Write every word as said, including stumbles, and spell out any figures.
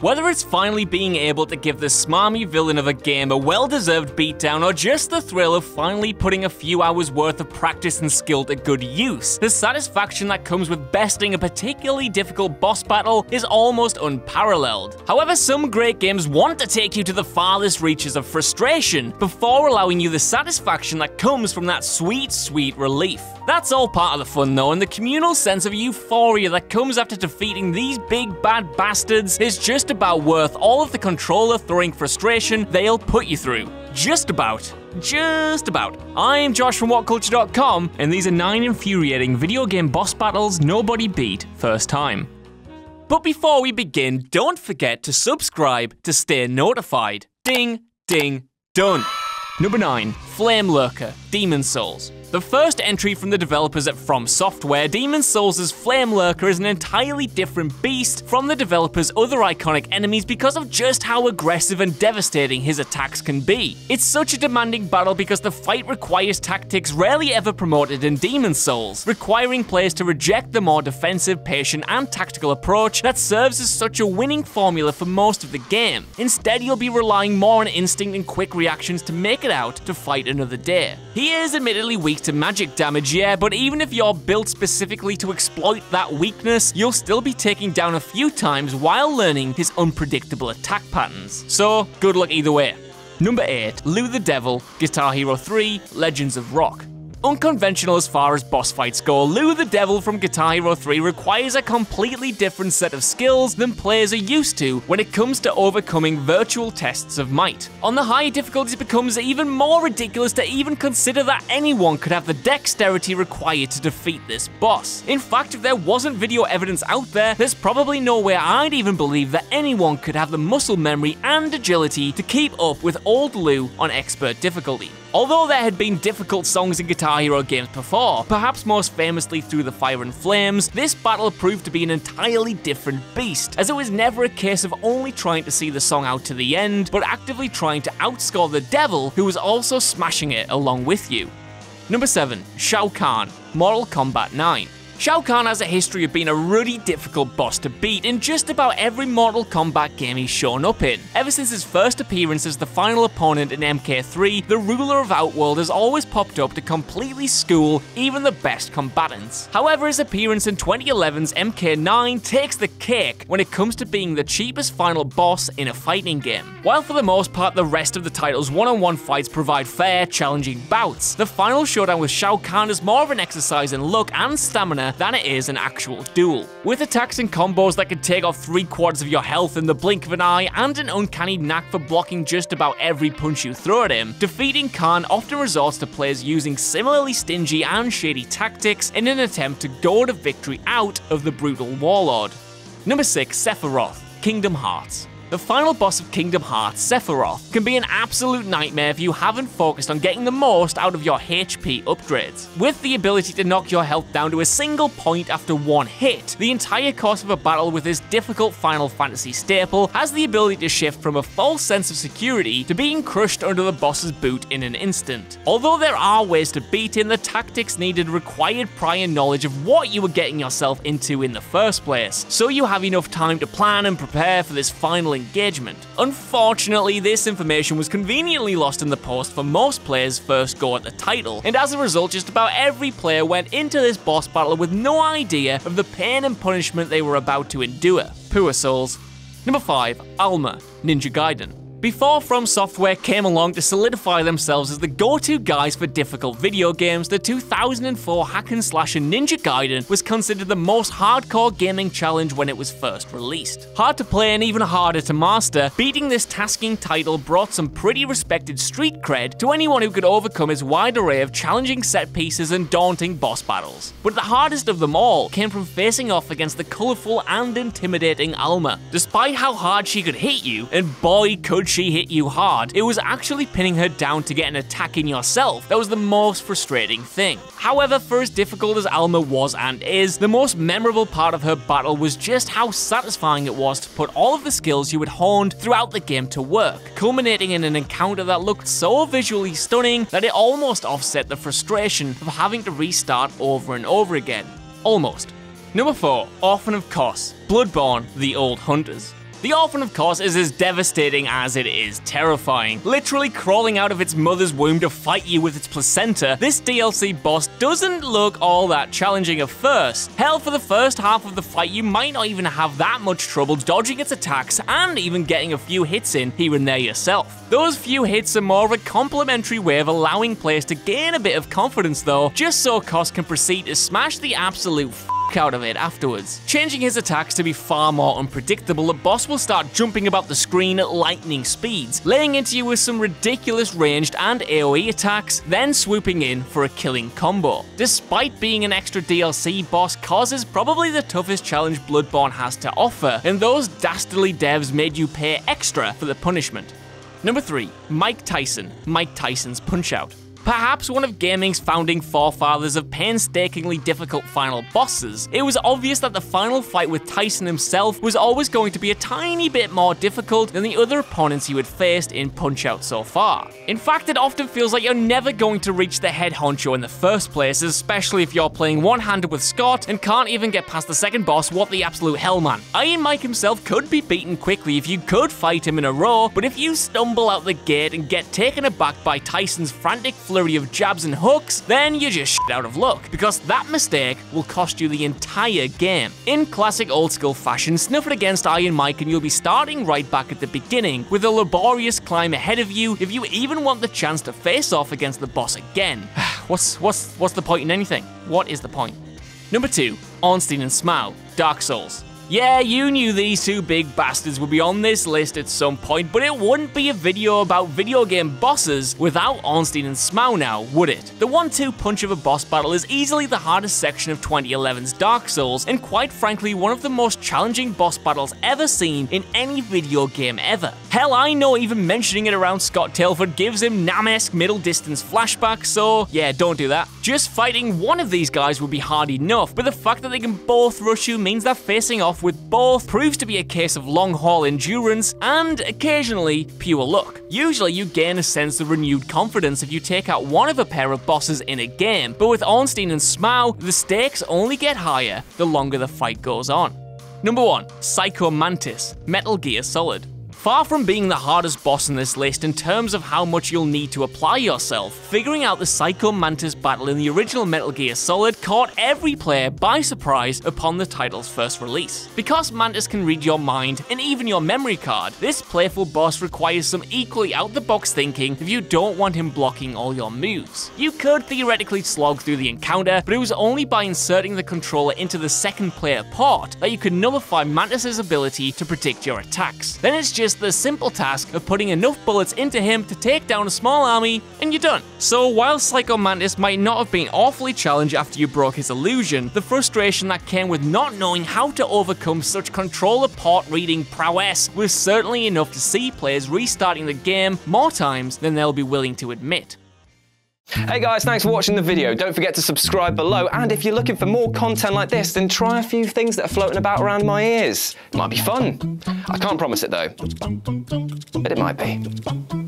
Whether it's finally being able to give the smarmy villain of a game a well-deserved beatdown or just the thrill of finally putting a few hours worth of practice and skill to good use, the satisfaction that comes with besting a particularly difficult boss battle is almost unparalleled. However, some great games want to take you to the farthest reaches of frustration before allowing you the satisfaction that comes from that sweet, sweet relief. That's all part of the fun though, and the communal sense of euphoria that comes after defeating these big bad bastards is just about worth all of the controller throwing frustration they'll put you through. Just about. Just about. I'm Josh from what culture dot com, and these are nine infuriating video game boss battles nobody beat first time. But before we begin, don't forget to subscribe to stay notified. Ding, ding, done. Number nine, Flame Lurker, Demon's Souls. The first entry from the developers at From Software, Demon's Souls' Flame Lurker is an entirely different beast from the developers' other iconic enemies because of just how aggressive and devastating his attacks can be. It's such a demanding battle because the fight requires tactics rarely ever promoted in Demon's Souls, requiring players to reject the more defensive, patient and tactical approach that serves as such a winning formula for most of the game. Instead, you'll be relying more on instinct and quick reactions to make it out to fight another day. He is admittedly weak to magic damage, yeah, but even if you're built specifically to exploit that weakness, you'll still be taken down a few times while learning his unpredictable attack patterns. So, good luck either way. Number eight, Lou the Devil, Guitar Hero three, Legends of Rock. Unconventional as far as boss fights go, Lou the Devil from Guitar Hero three requires a completely different set of skills than players are used to when it comes to overcoming virtual tests of might. On the high difficulties, it becomes even more ridiculous to even consider that anyone could have the dexterity required to defeat this boss. In fact, if there wasn't video evidence out there, there's probably no way I'd even believe that anyone could have the muscle memory and agility to keep up with old Lou on expert difficulty. Although there had been difficult songs in Guitar Hero games before, perhaps most famously Through the Fire and Flames, this battle proved to be an entirely different beast, as it was never a case of only trying to see the song out to the end, but actively trying to outscore the devil who was also smashing it along with you. Number seven, Shao Kahn, Mortal Kombat nine. Shao Kahn has a history of being a really difficult boss to beat in just about every Mortal Kombat game he's shown up in. Ever since his first appearance as the final opponent in M K three, the ruler of Outworld has always popped up to completely school even the best combatants. However, his appearance in twenty eleven's M K nine takes the cake when it comes to being the cheapest final boss in a fighting game. While for the most part the rest of the title's one-on-one fights provide fair, challenging bouts, the final showdown with Shao Kahn is more of an exercise in luck and stamina than it is an actual duel. With attacks and combos that can take off three quarters of your health in the blink of an eye and an uncanny knack for blocking just about every punch you throw at him, defeating Kahn often resorts to players using similarly stingy and shady tactics in an attempt to goad a victory out of the brutal warlord. Number six, Sephiroth, Kingdom Hearts. The final boss of Kingdom Hearts, Sephiroth, can be an absolute nightmare if you haven't focused on getting the most out of your H P upgrades. With the ability to knock your health down to a single point after one hit, the entire course of a battle with this difficult Final Fantasy staple has the ability to shift from a false sense of security to being crushed under the boss's boot in an instant. Although there are ways to beat him, the tactics needed required prior knowledge of what you were getting yourself into in the first place, so you have enough time to plan and prepare for this final engagement. Unfortunately, this information was conveniently lost in the post for most players' first go at the title, and as a result, just about every player went into this boss battle with no idea of the pain and punishment they were about to endure. Poor souls. Number five, Alma, Ninja Gaiden. Before From Software came along to solidify themselves as the go-to guys for difficult video games, the two thousand four hack and slasher Ninja Gaiden was considered the most hardcore gaming challenge when it was first released. Hard to play and even harder to master, beating this tasking title brought some pretty respected street cred to anyone who could overcome its wide array of challenging set pieces and daunting boss battles. But the hardest of them all came from facing off against the colourful and intimidating Alma. Despite how hard she could hit you, and boy could she she hit you hard, it was actually pinning her down to get an attack in yourself that was the most frustrating thing. However, for as difficult as Alma was and is, the most memorable part of her battle was just how satisfying it was to put all of the skills you had honed throughout the game to work, culminating in an encounter that looked so visually stunning that it almost offset the frustration of having to restart over and over again. Almost. Number four, Orphan of Kos, Bloodborne, The Old Hunters. The Orphan of Kos is as devastating as it is terrifying. Literally crawling out of its mother's womb to fight you with its placenta, this D L C boss doesn't look all that challenging at first. Hell, for the first half of the fight you might not even have that much trouble dodging its attacks and even getting a few hits in here and there yourself. Those few hits are more of a complimentary way of allowing players to gain a bit of confidence though, just so Kos can proceed to smash the absolute f*** out of it afterwards. Changing his attacks to be far more unpredictable, the boss will start jumping about the screen at lightning speeds, laying into you with some ridiculous ranged and A O E attacks, then swooping in for a killing combo. Despite being an extra D L C boss, Kos is probably the toughest challenge Bloodborne has to offer, and those dastardly devs made you pay extra for the punishment. Number three, Mike Tyson, Mike Tyson's Punch-Out. Perhaps one of gaming's founding forefathers of painstakingly difficult final bosses, it was obvious that the final fight with Tyson himself was always going to be a tiny bit more difficult than the other opponents you had faced in Punch-Out so far. In fact, it often feels like you're never going to reach the head honcho in the first place, especially if you're playing one-handed with Scott and can't even get past the second boss, what the absolute hell, man. Iron Mike himself could be beaten quickly if you could fight him in a row, but if you stumble out the gate and get taken aback by Tyson's frantic flurry of jabs and hooks, then you're just shit out of luck, because that mistake will cost you the entire game. In classic old school fashion, snuff it against Iron Mike and you'll be starting right back at the beginning, with a laborious climb ahead of you if you even want the chance to face off against the boss again. What's, what's, what's the point in anything? What is the point? Number two, Ornstein and Smough, Dark Souls. Yeah, you knew these two big bastards would be on this list at some point, but it wouldn't be a video about video game bosses without Ornstein and Smough now, would it? The one two punch of a boss battle is easily the hardest section of twenty eleven's Dark Souls, and quite frankly one of the most challenging boss battles ever seen in any video game ever. Hell, I know even mentioning it around Scott Telford gives him Nam-esque middle distance flashbacks, so yeah, don't do that. Just fighting one of these guys would be hard enough, but the fact that they can both rush you means they're facing off with both proves to be a case of long-haul endurance and, occasionally, pure luck. Usually you gain a sense of renewed confidence if you take out one of a pair of bosses in a game, but with Ornstein and Smough, the stakes only get higher the longer the fight goes on. Number one, Psycho Mantis, Metal Gear Solid. Far from being the hardest boss in this list in terms of how much you'll need to apply yourself, figuring out the Psycho Mantis battle in the original Metal Gear Solid caught every player by surprise upon the title's first release. Because Mantis can read your mind and even your memory card, this playful boss requires some equally out-the-box thinking if you don't want him blocking all your moves. You could theoretically slog through the encounter, but it was only by inserting the controller into the second player port that you could nullify Mantis' ability to predict your attacks. Then it's just the simple task of putting enough bullets into him to take down a small army, and you're done. So while Psycho Mantis might not have been awfully challenged after you broke his illusion, the frustration that came with not knowing how to overcome such controller port reading prowess was certainly enough to see players restarting the game more times than they'll be willing to admit. Hey guys, thanks for watching the video. Don't forget to subscribe below, and if you're looking for more content like this, then try a few things that are floating about around my ears. Might be fun. I can't promise it though, but it might be.